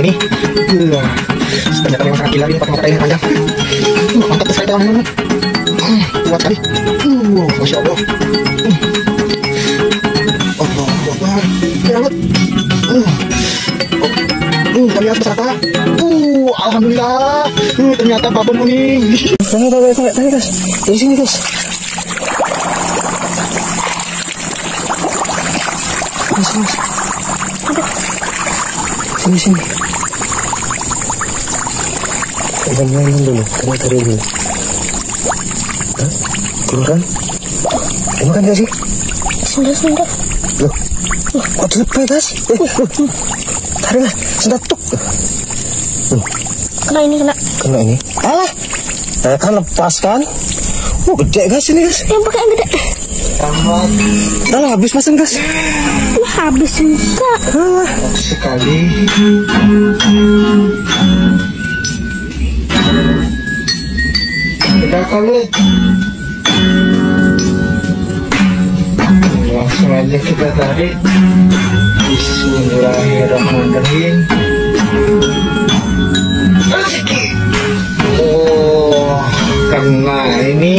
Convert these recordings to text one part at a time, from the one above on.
ini. Ternyata memang sangat gila ini pakai mata yang panjang. Mantap sekali teman-teman. Kuat sekali. Masya Allah. Keren banget. Kami lihat peserta. Alhamdulillah. Ternyata babon kuning. Tanya guys. Dari sini guys. Sini. Kebanyakan dulu. Kebanyakan dulu. Keluaran. Emang kan gak sih? Sendat. Loh. Kok cepet guys? Tarik lah. Sendat tuk. Kena ini. Alah. Kan lepas kan. Gede guys ini guys. Yang pakai yang gede. Udah habis mas gas. Habis juga. Sekali. Udah kali. Langsung aja kita tarik. Bismillahirrahmanirrahim. Oh, kena ini.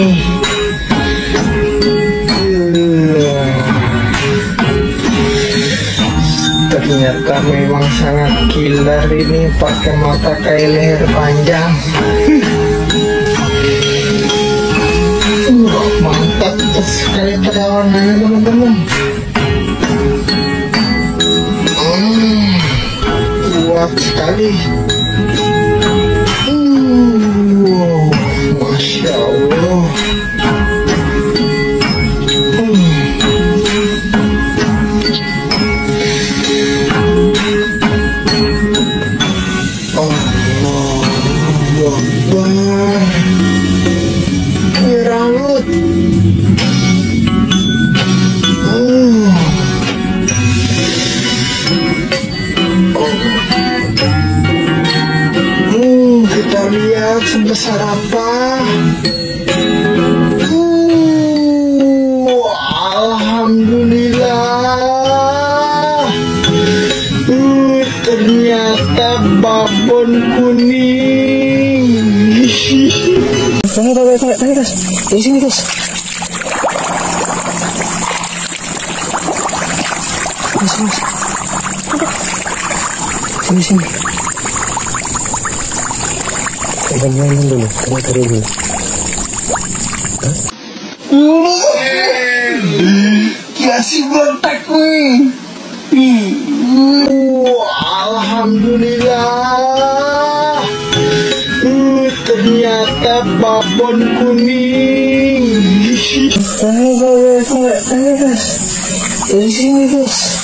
Ternyata memang sangat killer ini pakai mata kayak leher panjang. Mantap sekali perlawanannya teman-teman. Kuat sekali. Masya Allah. Sebesar apa? Alhamdulillah. Ternyata babon kuning. Tanya guys, dari sini guys. Sini. Kebanyakan dulu, tarik dulu. Kasih bentak nih. Alhamdulillah. Ternyata babon kuning. Saya guys. Dari sini guys.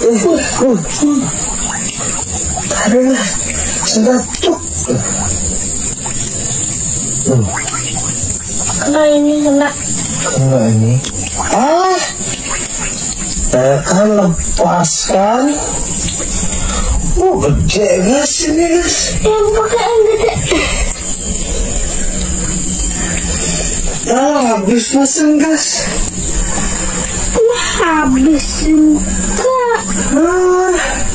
Sudah. Taruhlah, sedap tuh. Kena ini. Kan lepaskan. Gede guys ini guys. Yang pakai yang gede. Habis mesin guys. Habis juga.